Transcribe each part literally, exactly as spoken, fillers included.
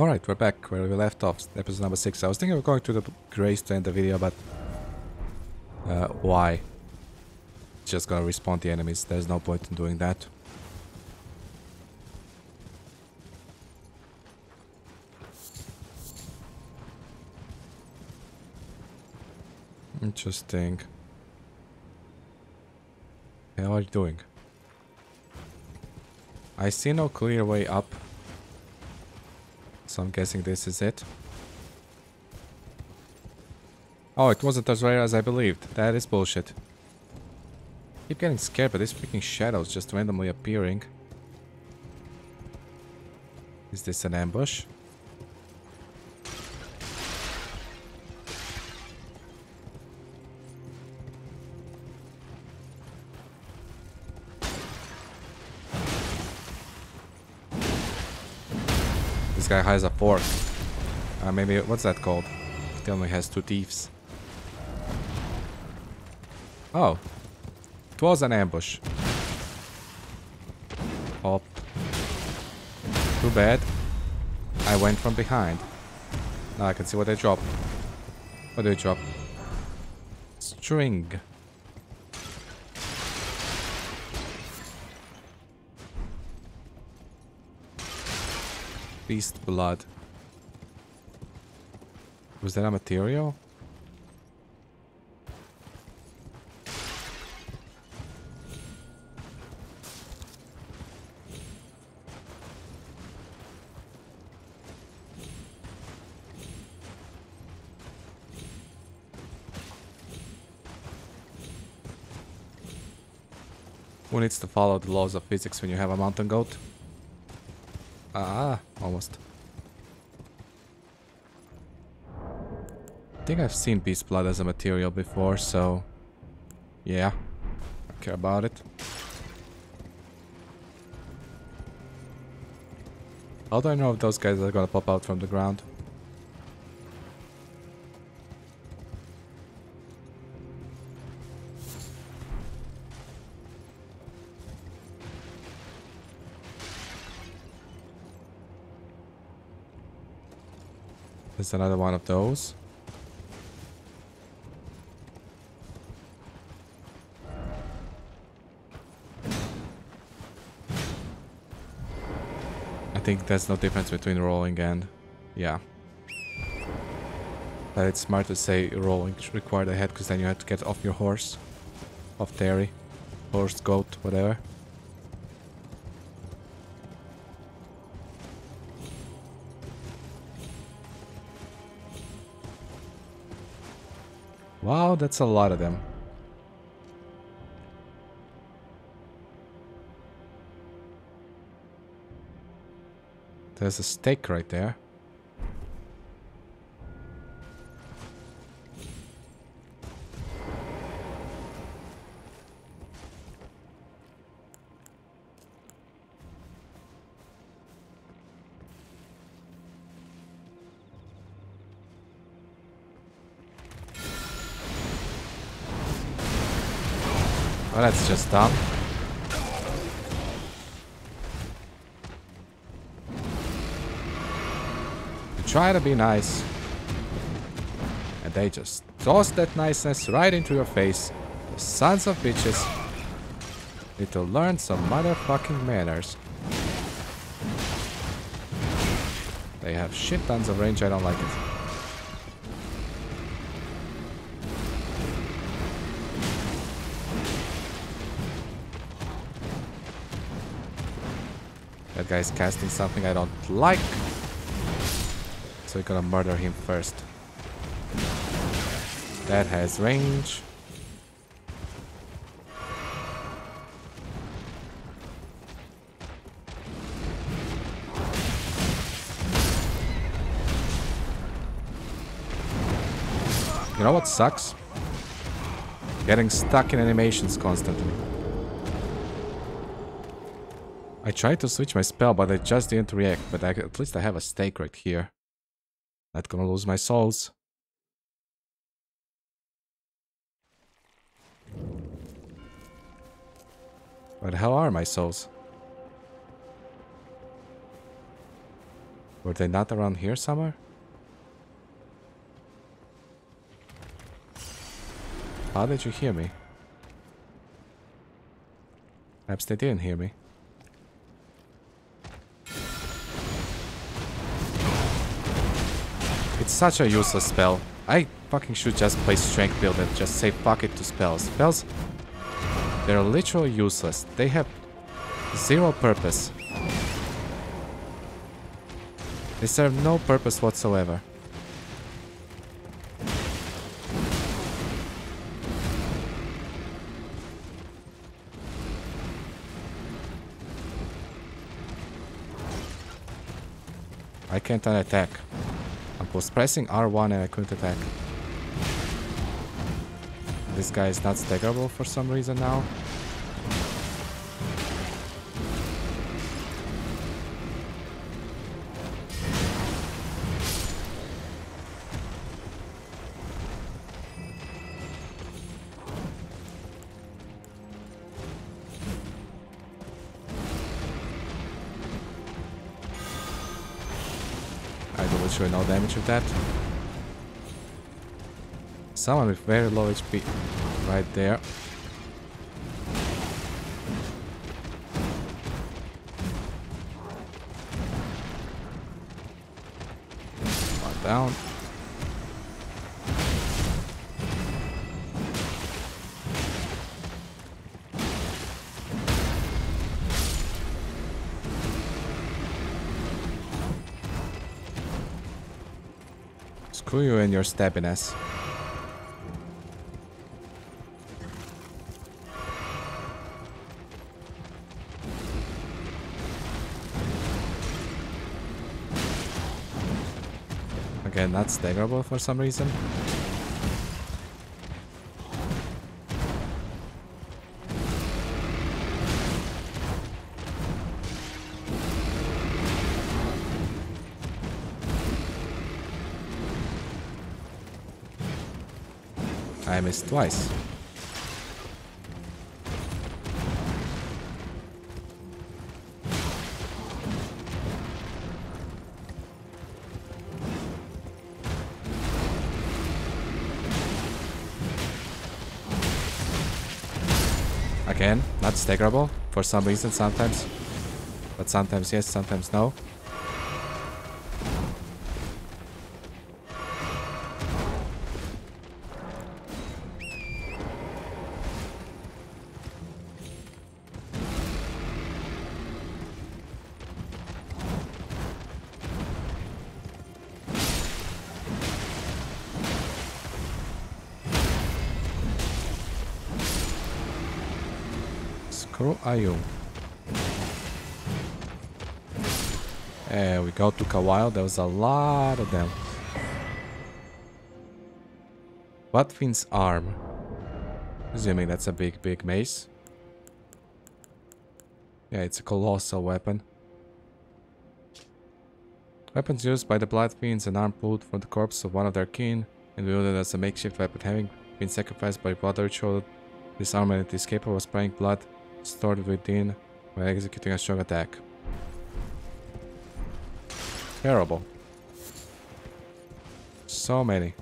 Alright, we're back where we left off, episode number six. I was thinking of going to the grace to end the video, but... Uh, why? Just gonna respawn the enemies, there's no point in doing that. Interesting. How are you doing? I see no clear way up. So I'm guessing this is it. Oh, it wasn't as rare as I believed. That is bullshit. I keep getting scared by these freaking shadows just randomly appearing. Is this an ambush? Guy has a force. Uh, maybe what's that called? Tell me, has two thieves. Oh, it was an ambush. Oh, too bad. I went from behind. Now I can see what they drop. What do they drop? String. Beast blood. Was that a material? Who needs to follow the laws of physics when you have a mountain goat? Ah, almost. I think I've seen beast blood as a material before, so... Yeah. I don't care about it. How do I know if those guys are gonna pop out from the ground? There's another one of those. I think there's no difference between rolling and... yeah. But it's smart to say rolling required a head, because then you have to get off your horse. Off dairy. Horse, goat, whatever. Wow, that's a lot of them. There's a stake right there. Oh, that's just dumb. You try to be nice, and they just toss that niceness right into your face. The sons of bitches need to learn some motherfucking manners. They have shit tons of range, I don't like it. Guy's casting something I don't like, so we're gonna murder him first. That has range. You know what sucks? Getting stuck in animations constantly. I tried to switch my spell, but I just didn't react, but I, at least I have a stake right here. Not gonna lose my souls. Where the hell are my souls? Were they not around here somewhere? How did you hear me? Perhaps they didn't hear me. It's such a useless spell. I fucking should just play Strength Build and just say fuck it to spells. Spells, they're literally useless. They have zero purpose. They serve no purpose whatsoever. I can't unattack. I was pressing R one and I couldn't attack. This guy is not staggerable for some reason now. No damage with that. Someone with very low H P right there. One down. Screw you and your stabbiness. Again, not staggerable for some reason. I missed twice. Again, not staggerable for some reason sometimes. But sometimes yes, sometimes no. There we go, took a while, there was a lot of them. Blood Fiend's Arm. Assuming that's a big, big mace. Yeah, it's a colossal weapon. Weapons used by the Blood Fiends, an arm pulled from the corpse of one of their kin and wielded as a makeshift weapon. Having been sacrificed by blood ritual, this arm and its capable of spraying blood stored within when executing a strong attack. Terrible. So many.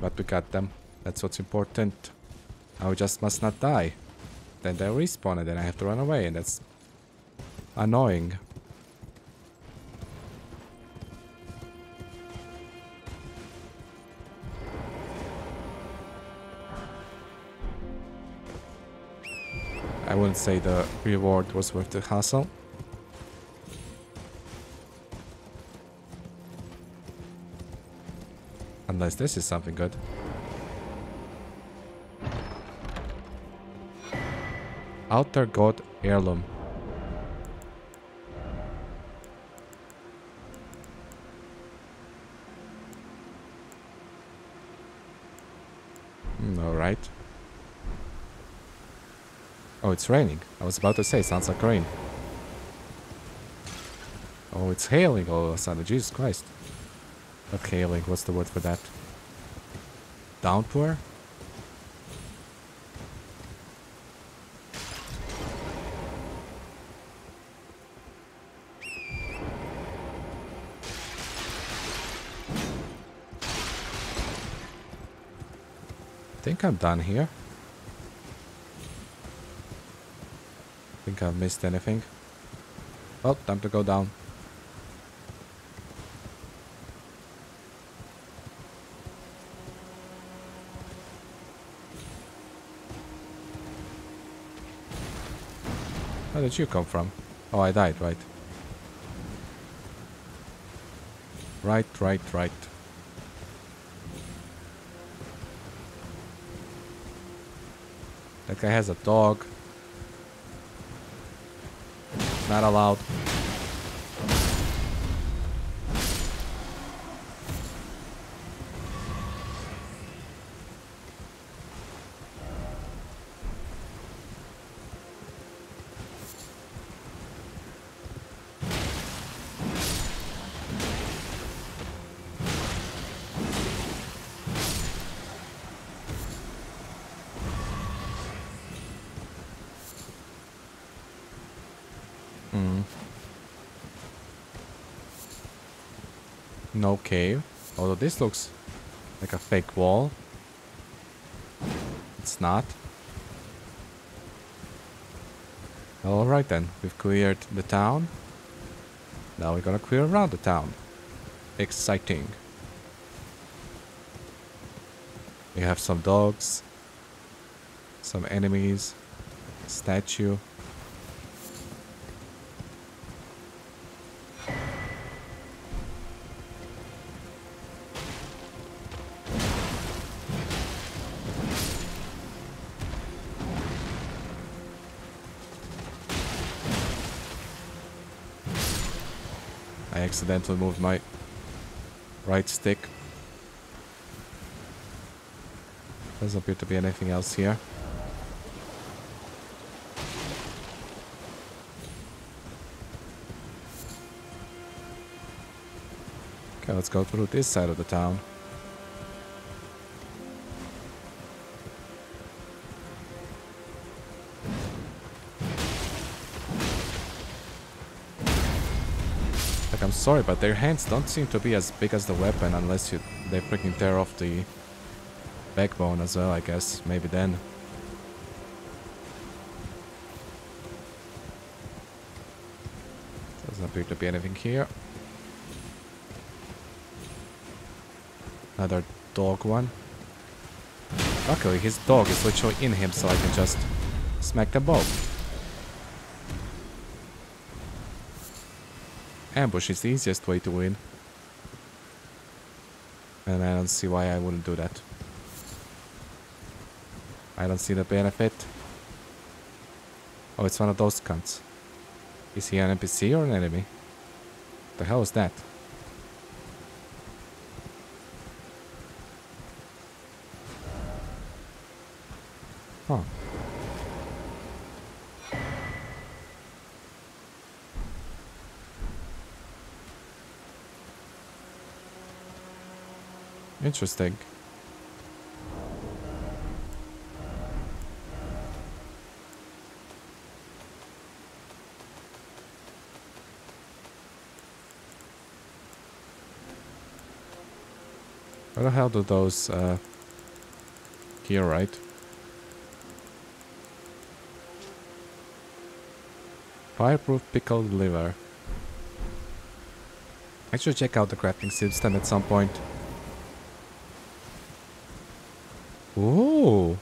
But we got them. That's what's important. Now we just must not die. Then they respawn and then I have to run away and that's annoying. I wouldn't say the reward was worth the hassle. Unless this is something good. Outer God Heirloom. Mm, alright. Oh, it's raining. I was about to say, sounds like rain. Oh, it's hailing all of a sudden. Jesus Christ. Not hailing, what's the word for that? Downpour? think I'm done here. I think I've missed anything. Well, time to go down. Where did you come from? Oh, I died, right. Right, right, right. That guy has a dog. Not allowed. No cave, although this looks like a fake wall. It's not. Alright then, we've cleared the town. Now we're gonna clear around the town. Exciting. We have some dogs, some enemies, statue. Accidentally moved my right stick. Doesn't appear to be anything else here. Okay, let's go through this side of the town. I'm sorry, but their hands don't seem to be as big as the weapon unless you they freaking tear off the backbone as well, I guess. Maybe then. Doesn't appear to be anything here. Another dog one. Luckily, his dog is literally in him, so I can just smack them both. Ambush is the easiest way to win. And I don't see why I wouldn't do that. I don't see the benefit. Oh, it's one of those cunts. Is he an N P C or an enemy? The hell is that? Huh. Interesting. Where the hell do those uh, here, right? Fireproof pickled liver. I should check out the crafting system at some point. Ooh.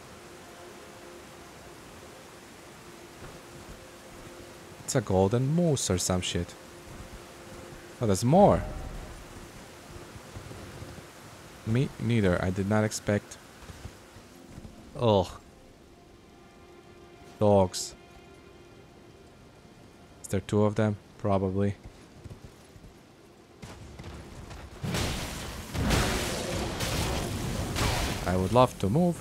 It's a golden moose or some shit. Oh, there's more. Me neither. I did not expect. Ugh. Dogs. Is there two of them? Probably. I would love to move.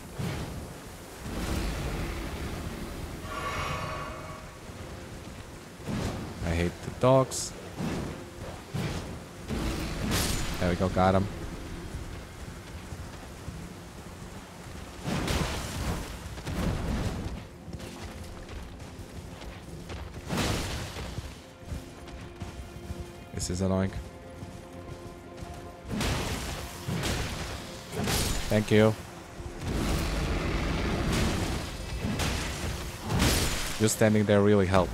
I hate the dogs. There we go, got him. This is annoying. Thank you. just standing there really helped.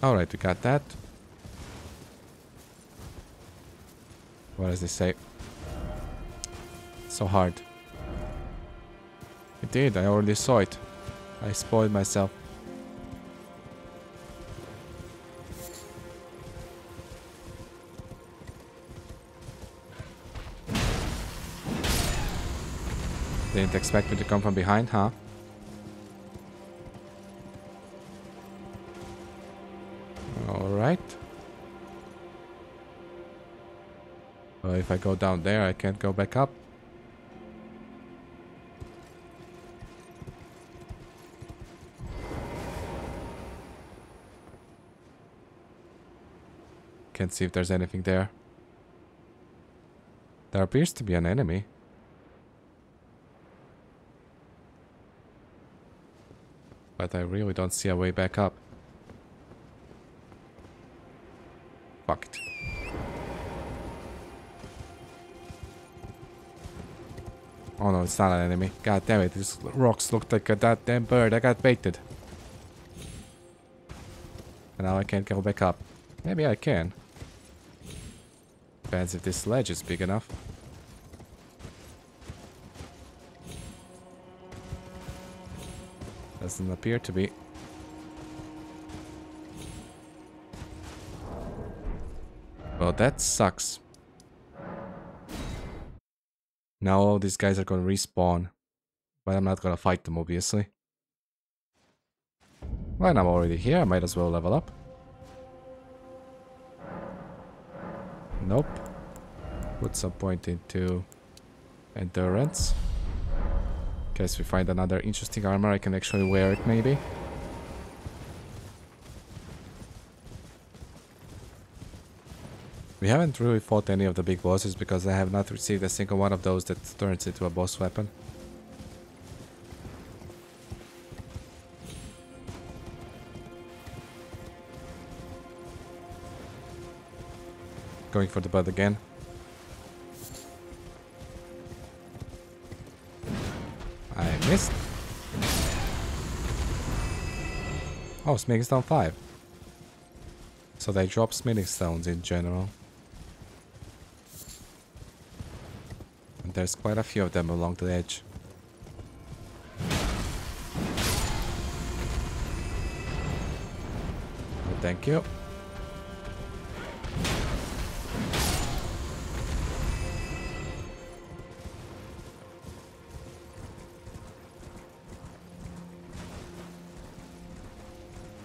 Alright, we got that. What does this say? So hard. It did, I already saw it. I spoiled myself. Didn't expect me to come from behind, huh? Alright. Well, if I go down there, I can't go back up. Can't see if there's anything there. There appears to be an enemy. But I really don't see a way back up. Fucked. Oh no, it's not an enemy. God damn it, these rocks looked like a goddamn bird. I got baited. And now I can't go back up. Maybe I can. Depends if this ledge is big enough. Doesn't appear to be. Well, that sucks. Now all these guys are gonna respawn. But I'm not gonna fight them, obviously. Well, I'm already here, I might as well level up. Nope. Put some point into endurance. Guess we find another interesting armor. I can actually wear it, maybe. We haven't really fought any of the big bosses because I have not received a single one of those that turns into a boss weapon. Going for the butt again. I missed. Oh, Smithing Stone five. So they drop Smithing Stones in general. And there's quite a few of them along the edge. Oh, thank you.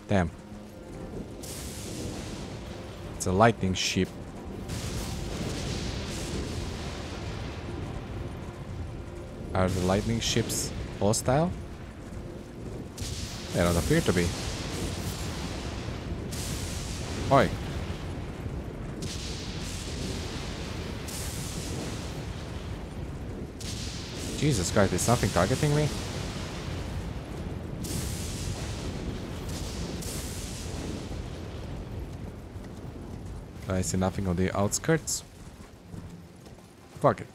Damn. It's a lightning ship. Are the lightning ships hostile? They don't appear to be. Oi. Jesus Christ, is something targeting me? I see nothing on the outskirts. Fuck it.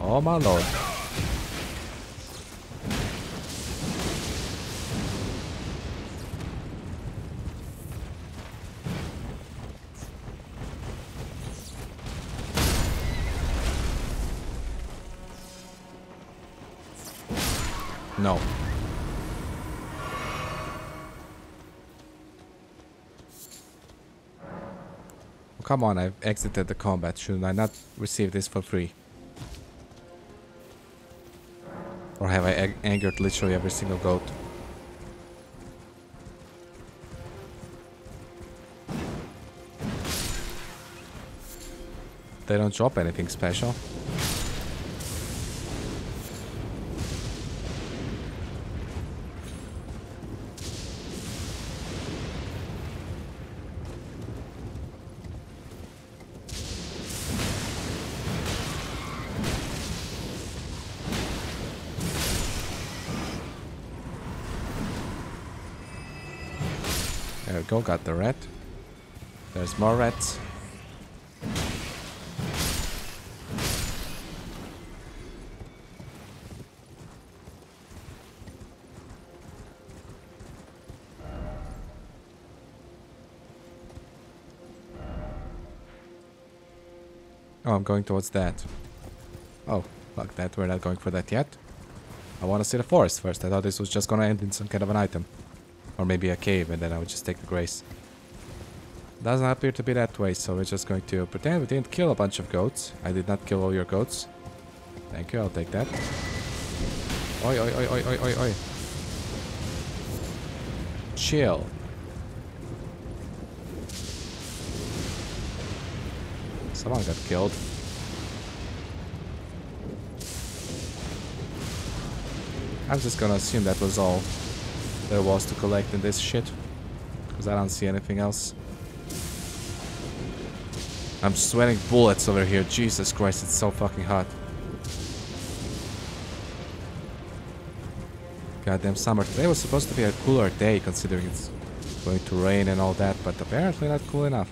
Oh my lord. No. Oh, come on, I've exited the combat. Should I not receive this for free? Or have I angered literally every single goat? They don't drop anything special. we go, got the rat. There's more rats. Oh, I'm going towards that. Oh, fuck that, we're not going for that yet. I want to see the forest first. I thought this was just going to end in some kind of an item. Or maybe a cave, and then I would just take the grace. Doesn't appear to be that way, so we're just going to pretend we didn't kill a bunch of goats. I did not kill all your goats. Thank you, I'll take that. Oi, oi, oi, oi, oi, oi, oi. Chill. Someone got killed. I'm just gonna assume that was all there was to collect in this shit, because I don't see anything else. I'm sweating bullets over here. Jesus Christ, it's so fucking hot. Goddamn summer. Today was supposed to be a cooler day, considering it's going to rain and all that, but apparently not cool enough.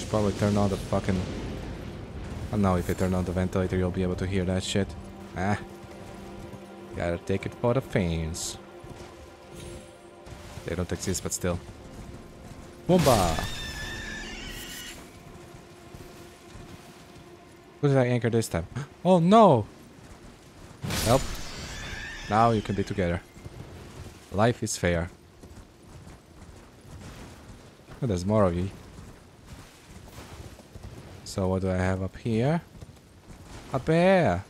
Should probably turn on the fucking... I don't know, if you turn on the ventilator, you'll be able to hear that shit. Ah. Gotta take it for the fans. They don't exist, but still. Boomba! Who did I anchor this time? Oh no! Help. Now you can be together. Life is fair. Oh, there's more of you. So what do I have up here? A bear!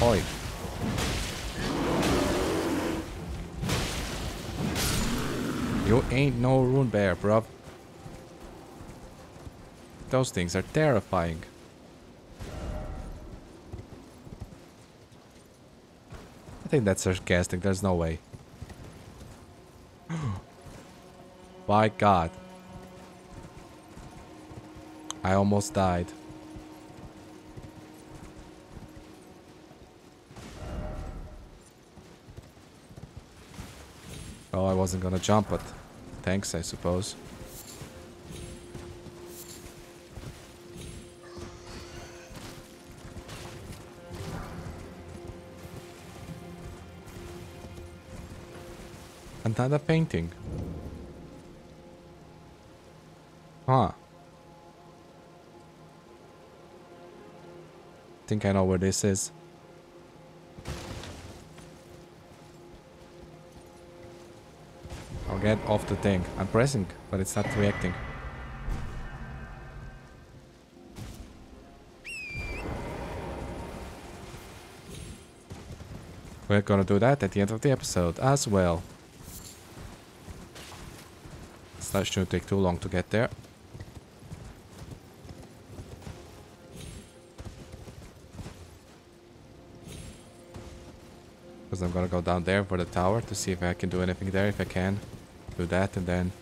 Oi. You ain't no rune bear, bruv. Those things are terrifying. I think that's sarcastic, there's no way. By God. I almost died. Oh, I wasn't gonna jump, but thanks, I suppose. Another painting. Huh. I think I know where this is. I'll get off the thing. I'm pressing, but it's not reacting. We're gonna do that at the end of the episode as well. It's not shouldn't take too long to get there. Because I'm gonna go down there for the tower to see if I can do anything there. If I can, do that and then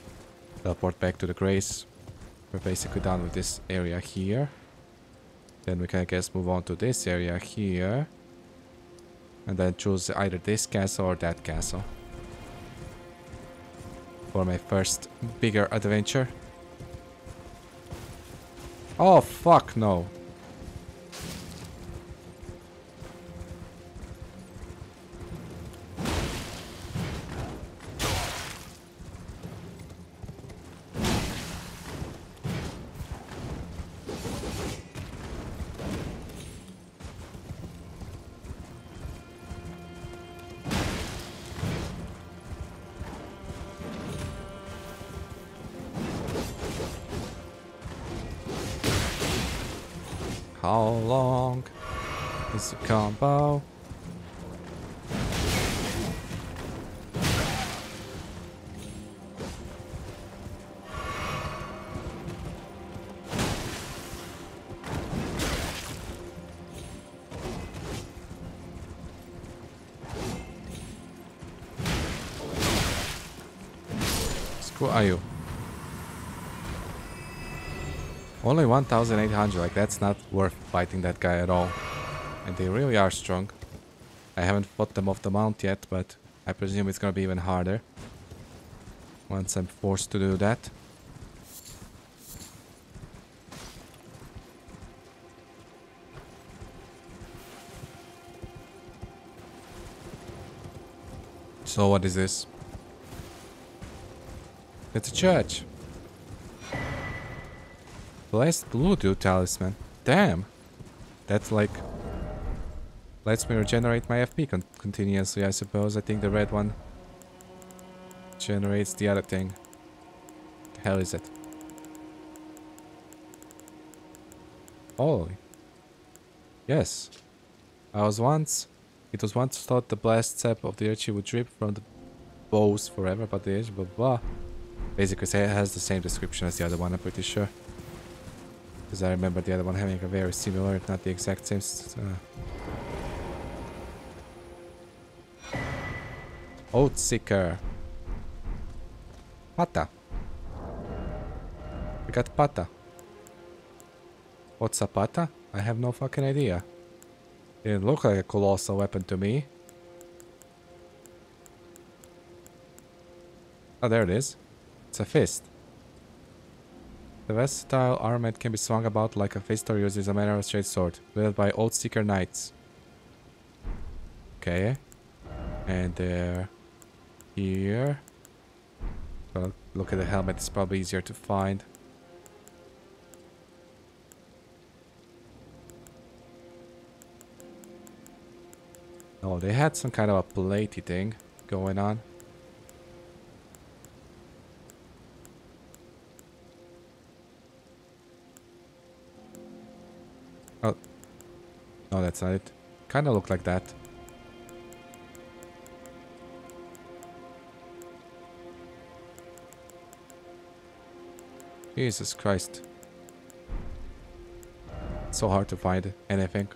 teleport back to the grace. We're basically done with this area here. Then we can, I guess, move on to this area here. And then choose either this castle or that castle. For my first bigger adventure. Oh, fuck no. How long is the combo? Screw you. Only one thousand eight hundred, like that's not worth fighting that guy at all. And they really are strong. I haven't fought them off the mount yet, but I presume it's gonna be even harder once I'm forced to do that. So what is this? It's a church. Blessed Bluedoo talisman. Damn. That's like... lets me regenerate my F P con continuously, I suppose. I think the red one generates the other thing. The hell is it? Oh. Yes. I was once... It was once thought the blast sap of the Urchi would drip from the bows forever, but the Urchi blah blah. Basically, it has the same description as the other one, I'm pretty sure. Because I remember the other one having a very similar, if not the exact same... Uh. Old seeker Pata. We got Pata. What's a Pata? I have no fucking idea. Didn't look like a colossal weapon to me. Oh, there it is. It's a fist. The versatile armament can be swung about like a fist or used as a manner of straight sword, wielded by Old Seeker Knights. Okay. And there. Here. Well, look at the helmet, it's probably easier to find. Oh, they had some kind of a platey thing going on. Oh. No, that's not it. Kind of looked like that. Jesus Christ. It's so hard to find anything.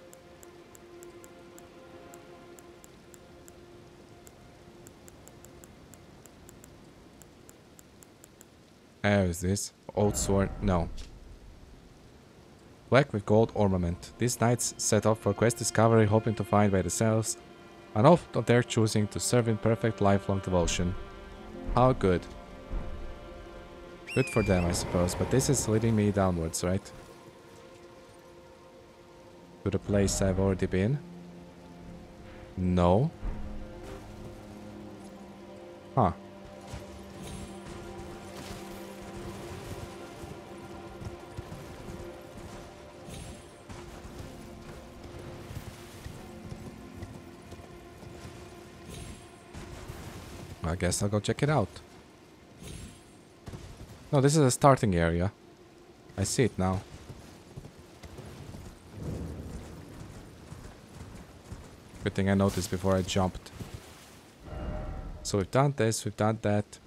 How is this? Old sword? No. Black with gold ornament. These knights set off for quest discovery, hoping to find by themselves an oath of their choosing to serve in perfect lifelong devotion. How good. Good for them, I suppose, but this is leading me downwards, right? To the place I've already been? No. Huh. I guess I'll go check it out. No, this is a starting area. I see it now. Good thing I noticed before I jumped. So we've done this, we've done that.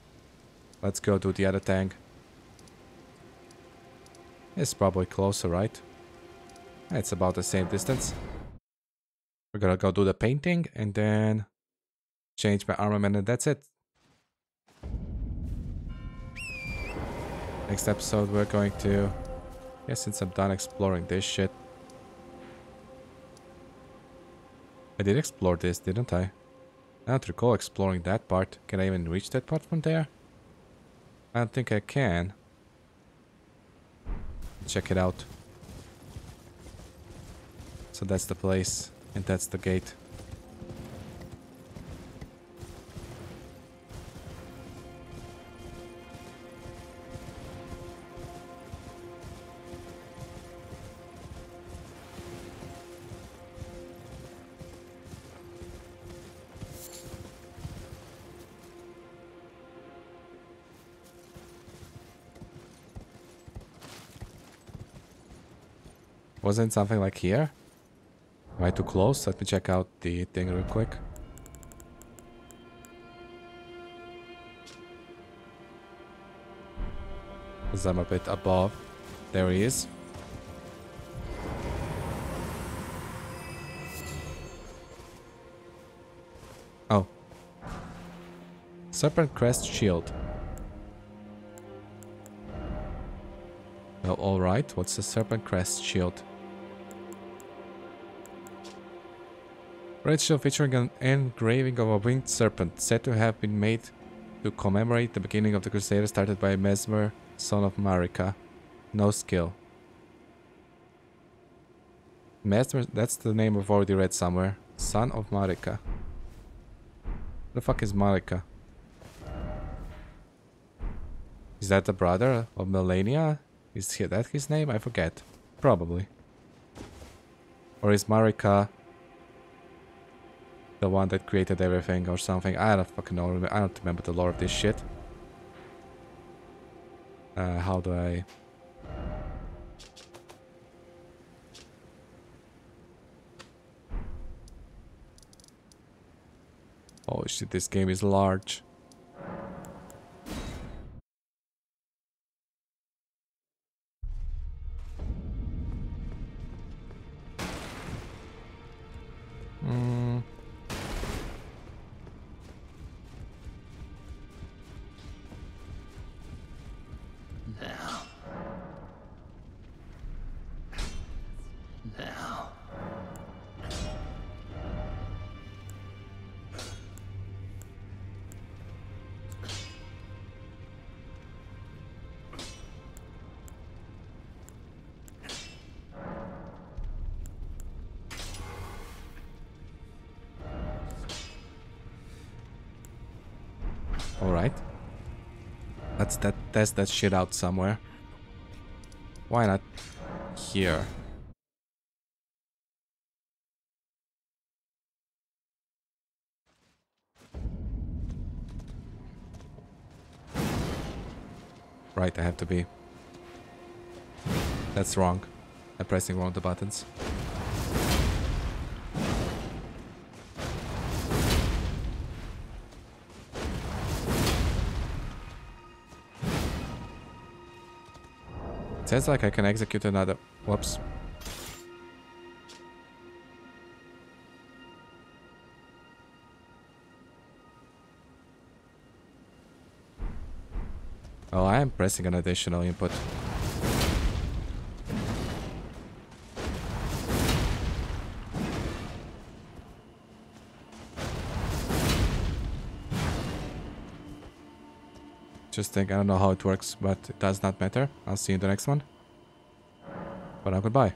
Let's go do the other thing. It's probably closer, right? It's about the same distance. We're gonna go do the painting and then change my armament and that's it. Next episode we're going to... yeah, since I'm done exploring this shit. I did explore this, didn't I? I don't recall exploring that part. Can I even reach that part from there? I don't think I can. Check it out. So that's the place and that's the gate. Wasn't something like here? Am I too close? Let me check out the thing real quick. Because I'm a bit above. There he is. Oh. Serpent Crest Shield. Well, alright. What's the Serpent Crest Shield? Red shield featuring an engraving of a winged serpent, said to have been made to commemorate the beginning of the crusade started by Mesmer, son of Marika. No skill. Mesmer, that's the name I've already read somewhere. Son of Marika. The fuck is Marika? Is that the brother of Melania? Is that his name? I forget. Probably. Or is Marika the one that created everything or something? I don't fucking know. I don't remember the lore of this shit. Uh, how do I... Oh shit, this game is large. Mm. Now. Now. Alright. Let's that test that shit out somewhere. Why not here? Right, I have to be. That's wrong. I'm pressing wrong the buttons. Sounds like I can execute another. Whoops. Oh, I am pressing an additional input. Just think, I don't know how it works, but it does not matter. I'll see you in the next one. But now goodbye.